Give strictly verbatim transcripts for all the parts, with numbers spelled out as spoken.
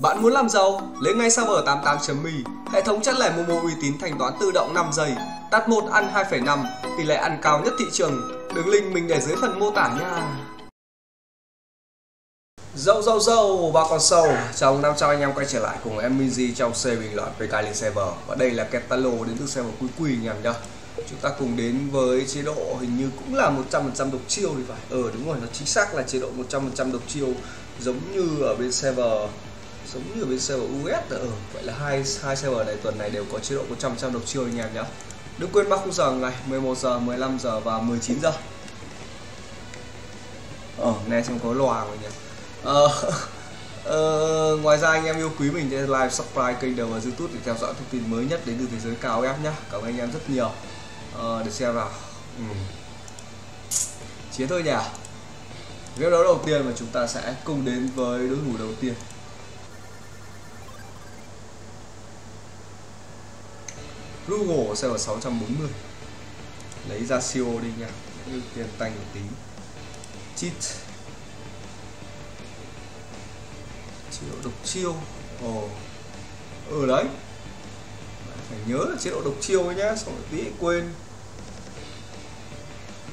Bạn muốn làm giàu? Lấy ngay Saber tám mươi tám chấm me, hệ thống chẵn lẻ Momo uy tín thanh toán tự động năm giây, tắt một ăn hai phẩy năm, tỷ lệ ăn cao nhất thị trường. Đường link mình để dưới phần mô tả nha. Dâu dâu dâu và còn sâu, trong năm trăm anh em quay trở lại cùng em Minzy trong series bình luận pê ca lên server. Và đây là Ketalo đến từ server cuối quy anh em nhá. Chúng ta cùng đến với chế độ hình như cũng là một trăm phần trăm độc chiêu thì phải. Ờ đúng rồi, nó chính xác là chế độ một trăm phần trăm độc chiêu giống như ở bên server giống như ở bên server u ét ở. Vậy là hai hai server này tuần này đều có chế độ một trăm phần trăm độc chiêu anh em nhá. Đừng quên mắc khung giờ ngày mười một giờ, mười lăm giờ và mười chín giờ. Ờ nghe xem có loa rồi nhỉ. Ờ, ờ, ngoài ra anh em yêu quý mình thì like, subscribe kênh đầu và YouTube để theo dõi thông tin mới nhất đến từ thế giới cao em nhé. Cảm ơn anh em rất nhiều. Ờ, để xem nào. Ừ. Chiến thôi nhỉ. Game đấu đầu tiên mà chúng ta sẽ cùng đến với đối thủ đầu tiên. Google sẽ vào sáu trăm bốn mươi. Lấy ra siêu đi nha. Ưu tiên tanh một tí. Cheat. Chế độ độc chiêu. Ồ. Ừ đấy. Phải nhớ là chế độ độc chiêu ấy nhá, xong rồi tí quên.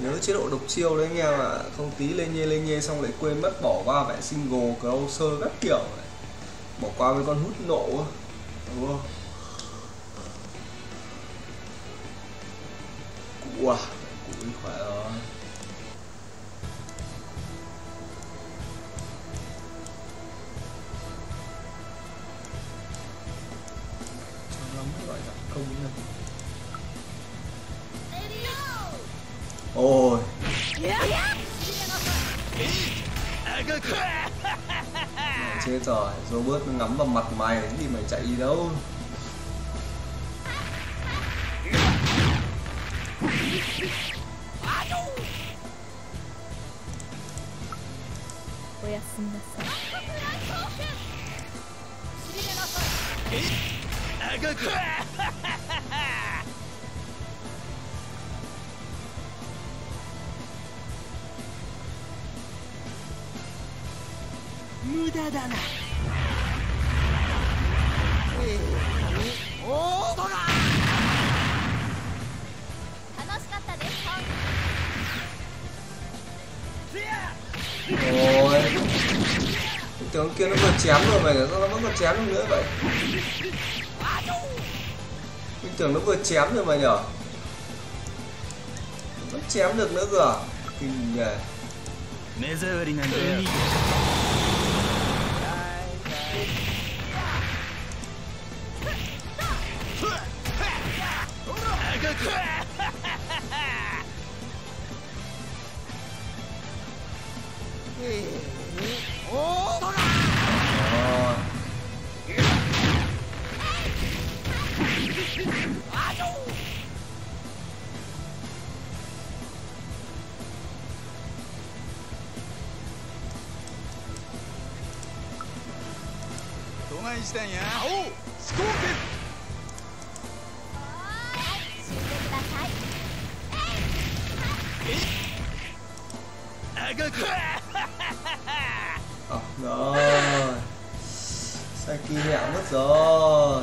Nhớ chế độ độc chiêu đấy anh em ạ, không tí lên nhê lên nhê xong lại quên mất bỏ qua vẻ single closer các kiểu này. Bỏ qua với con hút nộ. Đúng không? Cụ à, cụ khỏe rồi. Ôi chết rồi, Robert ngắm vào mặt mày thì mày chạy đi đâu. Ôi, cái tướng kia nó vừa chém rồi mày, nó vẫn còn chém được nữa vậy. Mình tưởng nó vừa chém rồi mày nhở, vẫn chém được nữa cơ. Kinh nhờ. Ờ, rồi Saki nhẹo mất rồi.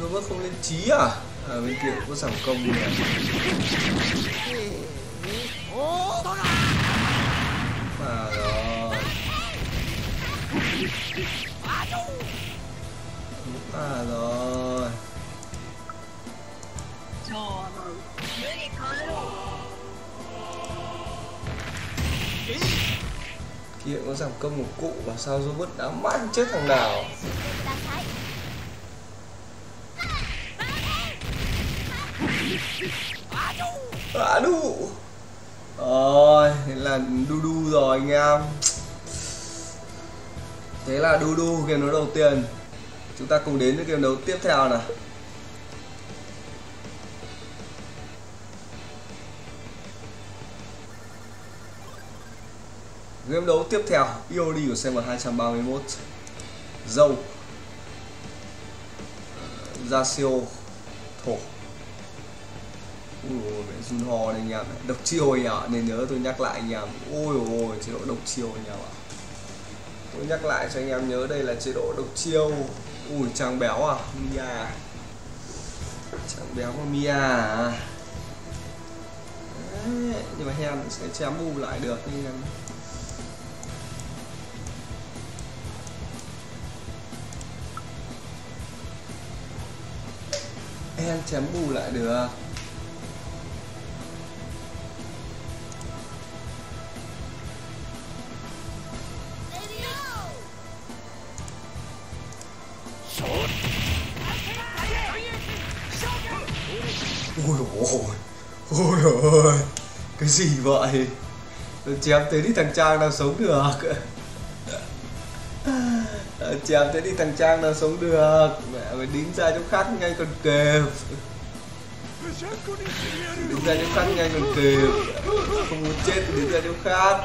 Robert không lên trí à? À bên kia có giảm công rồi. À rồi. À rồi. Kia có giảm công một cụ và sao robot đã mãi chết thằng nào. À đủ rồi, thế là đu đu rồi anh em. Thế là đu đu game đấu đầu tiên. Chúng ta cùng đến với game đấu tiếp theo nào. Game đấu tiếp theo, Iori của Saber hai ba mốt, Dâu, Rasio, Thổ. Ui ôi, mẹ run ho đây anh em. Độc chiêu anh ạ, nên nhớ tôi nhắc lại anh em. Ôi ôi, chế độ độc chiêu anh em ạ. Tôi nhắc lại cho anh em nhớ đây là chế độ độc chiêu. Ui, chàng béo à, Mia. Chàng béo của Mia à. Đấy, nhưng mà Hen sẽ chém bù lại được anh em. Hen chém bù lại được. Ôi ôi, ôi ôi, cái gì vậy? Nó chém tới đi thằng Trang nào sống được. Nó chém tới đi thằng Trang nào sống được. Mẹ mày đính ra chỗ khác ngay còn kịp. Đính ra chỗ khác ngay còn kịp. Không muốn chết thì đính ra chỗ khác.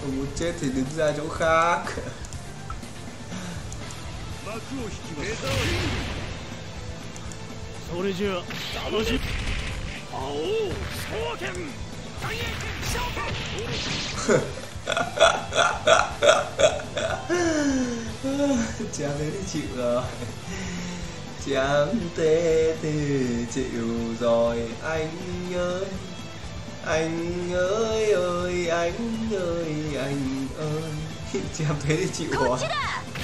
Không muốn chết thì đứng ra chỗ khác. Chém thế thì chịu rồi. Chém thế thì chịu rồi anh ơi. Anh ơi ơi, anh ơi, anh ơi. Chém thế thì chịu rồi.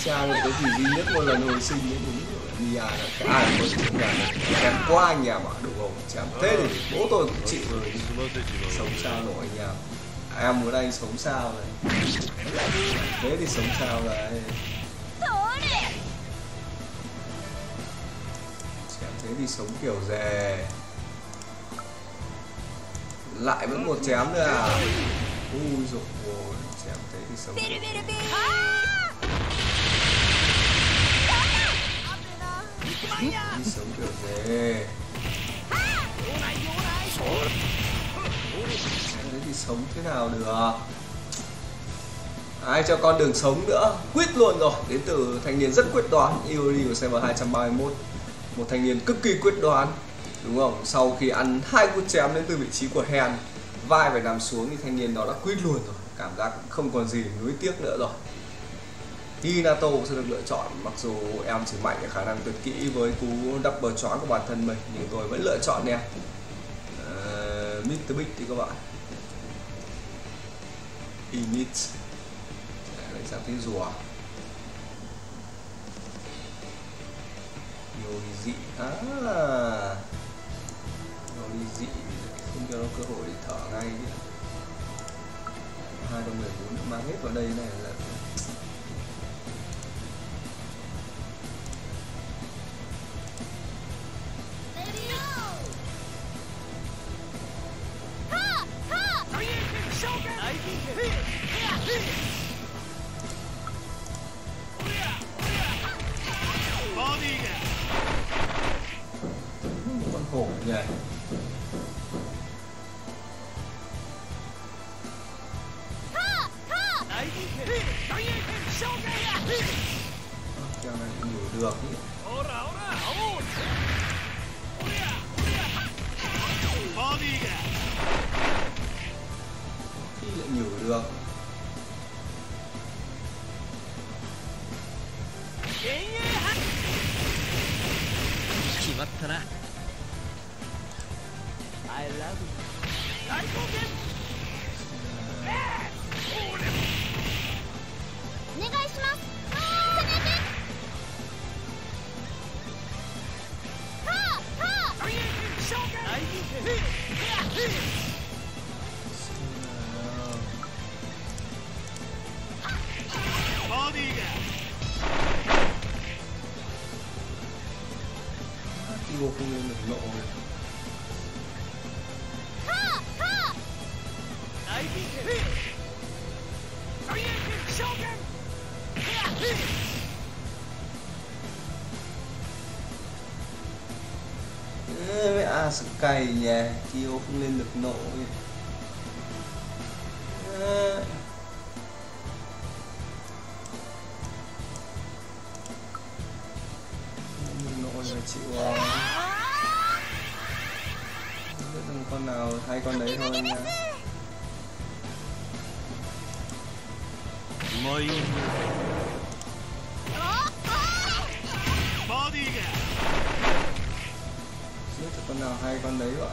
Trang này có gì duy nhất một lần hồi sinh ấy, đúng rồi. Mia là cái ai có chịu nhà này. Chém qua anh em ạ, đúng không? Chém thế thì bố tôi cũng chịu rồi. Sống sao nổi anh em. Em muốn anh sống sao này. Thế thì sống sao này. Chém thế thì sống kiểu dè. Lại vẫn một chém nữa à. Ui dồi ôi, chém thế thì sống. Đi sống kiểu thế. Chém thế thì sống thế nào được. Ai cho con đường sống nữa. Quyết luôn rồi. Đến từ thanh niên rất quyết đoán Iori của Saber hai ba mốt. Một thanh niên cực kỳ quyết đoán, đúng không? Sau khi ăn hai cú chém đến từ vị trí của Hen, vai phải nằm xuống thì thanh niên đó đã quýt luôn rồi. Cảm giác không còn gì nuối tiếc nữa rồi. Hinato sẽ được lựa chọn. Mặc dù em chỉ mạnh ở khả năng tuyệt kỹ với cú double choáng của bản thân mình, nhưng tôi vẫn lựa chọn em. uh, mít tơ Big thì các bạn Init lấy sang tiếng rùa. Iori dị á à. Iori dị không cho nó cơ hội để thở ngay nữa. Hai đồng mười bốn mang hết vào đây này là khổ nhỉ. Kèo này cũng đủ được. Khi lại nhủ được. Chỉ mất thật á. I love you. I love you. Onegai shimasu. vô không nên lộ rồi. Ê, à, sự cày nhà Kyo không lên được nổi. À. Nổi là chịu à. Con nào thay con đấy thôi nha. Mày cho con nào hay con đấy gọi.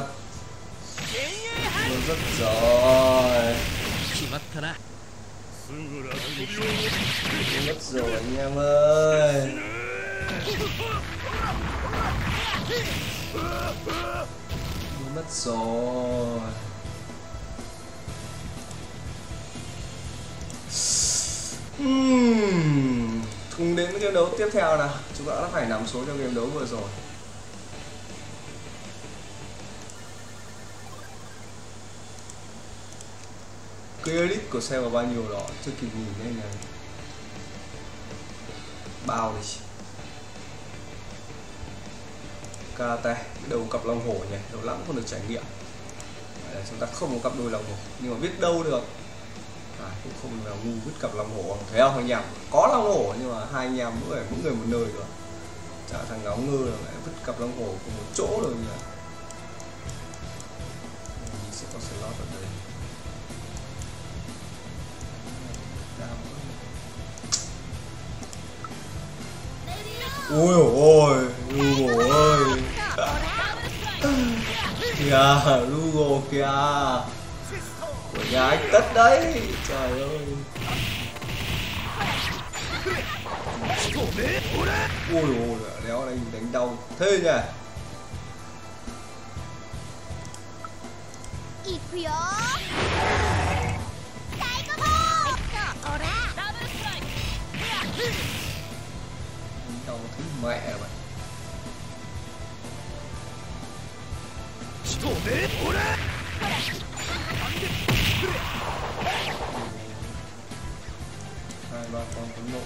Thật nó rất rồi. Mất rồi anh em ơi. Mất rồi. uhm. Cùng đến với game đấu tiếp theo nào. Chúng ta đã phải nằm số cho game đấu vừa rồi. Credit của xe vào bao nhiêu đó chưa kịp nhìn đây này. Bao đi karate đầu cặp long hổ nhỉ, đầu lắm không được trải nghiệm. Đấy, chúng ta không có cặp đôi long hổ nhưng mà biết đâu được à, cũng không là ngu vứt cặp long hổ thấy không anh em. Có long hổ nhưng mà hai anh em mỗi người, mỗi người một nơi rồi. Chả thằng ngáo ngơ là lại vứt cặp long hổ cùng một chỗ rồi nhỉ. Mình sẽ có slot ở đây. Ôi ôi, Google ơi. Kìa, Google kìa. Của nhà anh tất đấy. Trời ơi. Ôi ôi, đéo này đánh đau thế nhỉ. Đâu thứ mẹ vậy. Hai ba con phấn nộ.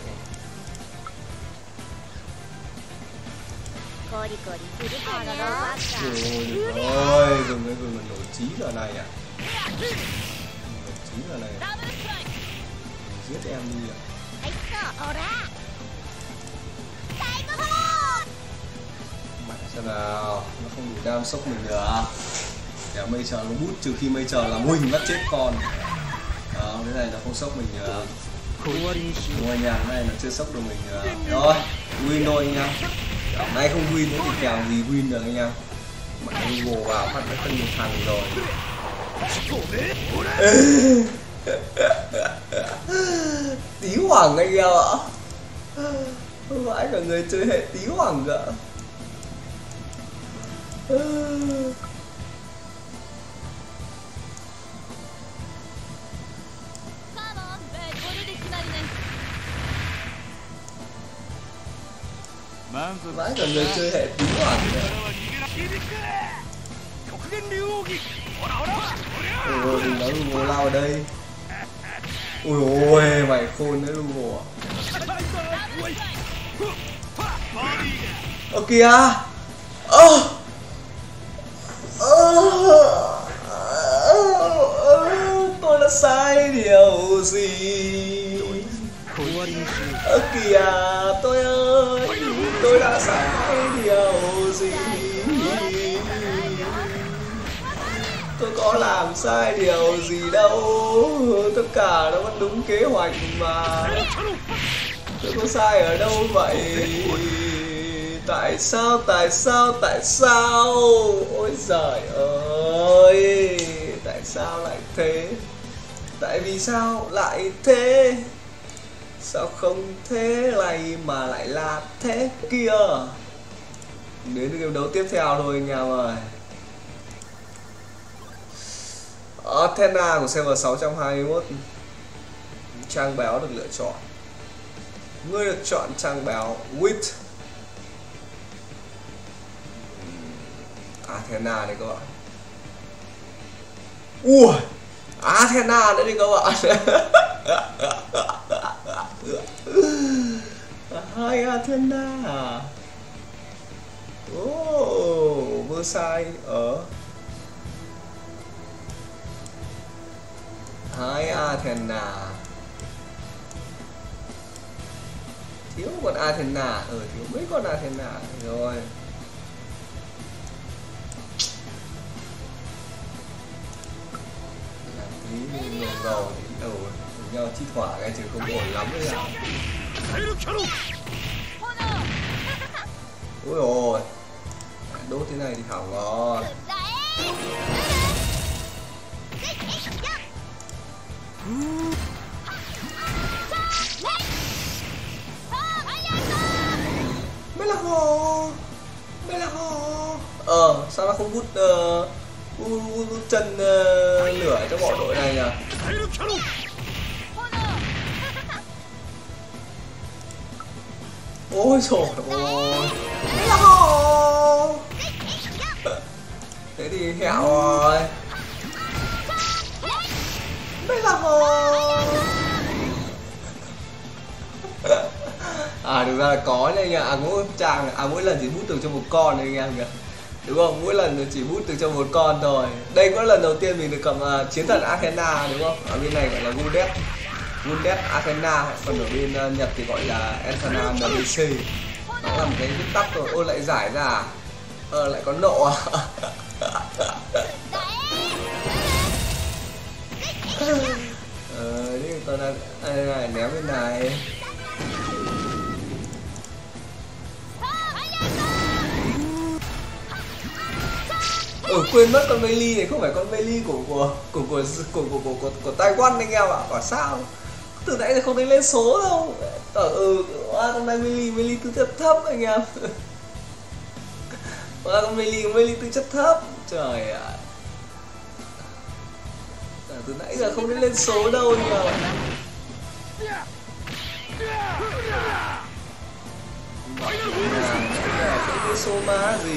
Rồi ơi, dùng cái vườn nổ trí giờ này à. Nổ trí giờ này à. Giết em đi à. Xem nào, nó không đủ đam sốc mình nữa. Để mây chờ nó bút, trừ khi mây chờ là mình bắt chết con. Đó, cái này nó không sốc mình nữa. Ngôi nhà này nó chưa sốc được mình nữa. Rồi, win thôi anh em. Hôm nay không win nữa thì kèo gì win được anh em. Mà Google vào mặt nó phân một thằng rồi. Tí hoảng anh em ạ. Vãi cả người chơi hệ tí hoảng ạ. Ơ Vãi cả người chơi hệ bí ẩn. Ôi ôi, đừng nói Google lao ở đây. Ôi ôi, mày khôn đấy Google. Ơ kìa. Ơ tôi đã sai điều gì? Ơ kìa tôi ơi, tôi đã sai điều gì? Tôi có làm sai điều gì đâu, tất cả nó vẫn đúng kế hoạch mà. Tôi có sai ở đâu vậy? Tại sao, tại sao, tại sao? Ôi giời ơi, tại sao lại thế? Tại vì sao lại thế? Sao không thế này mà lại là thế kia? Đến với game đấu tiếp theo thôi anh em ơi. Athena của server sáu trăm hai mươi mốt. Trang báo được lựa chọn. Ngươi được chọn trang báo With Athena đấy các bạn. Ui, Athena đấy đi các bạn. Hai Athena. Oh, Versailles ở hai Athena. Thiếu con Athena, ừ thiếu mấy con Athena rồi. Ngồi đầu đến đầu cùng nhau chi thỏa cái chứ không ổn lắm đấy à. Ôi ôi, đốt thế này thì thảo ngon. Mới là hồ, mới là hồ. Ờ, sao nó không bút uh... U, u, u, chân uh, lửa cho bọn đội này nhờ. Ôi trời ơi. Thế thì hẹo rồi. Đây là hồ. À thực ra là có này nhờ. À mỗi chàng, à mỗi lần chỉ hút được cho một con này anh em kìa. Đúng không? Mỗi lần chỉ bút từ trong một con thôi. Đây cũng là lần đầu tiên mình được cầm uh, chiến thần Athena đúng không? Ở bên này gọi là Gilead, Gilead Athena, còn ở bên uh, Nhật thì gọi là Athena en bê xê. Nó là một cái viết tắt rồi. Ôi lại giải ra à? Ờ lại có nộ à? Ờ đi con này, này, này ném bên này. Ủa quên mất con Meily này không phải con Meily của của của của của của của, của, của Taiwan anh em ạ. Quả sao từ nãy giờ không thấy lên số đâu. Ở ừ con này Meily Meily tư chất thấp anh em. Qua con Meily Meily tư chất thấp trời ạ. À, từ nãy giờ không thấy lên số đâu anh em. Cái số má gì?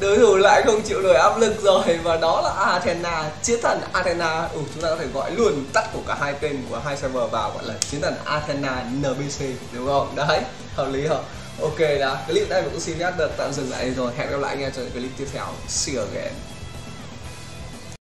Đối thủ lại không chịu nổi áp lực rồi. Và đó là Athena, chiến thần Athena. Ừ, chúng ta có thể gọi luôn tắt của cả hai tên của hai server vào gọi là chiến thần Athena en bê xê đúng không? Đấy, hợp lý không? Ok, là clip này mình cũng xin phép được tạm dừng lại rồi. Hẹn gặp lại anh em trong những clip tiếp theo. See you again.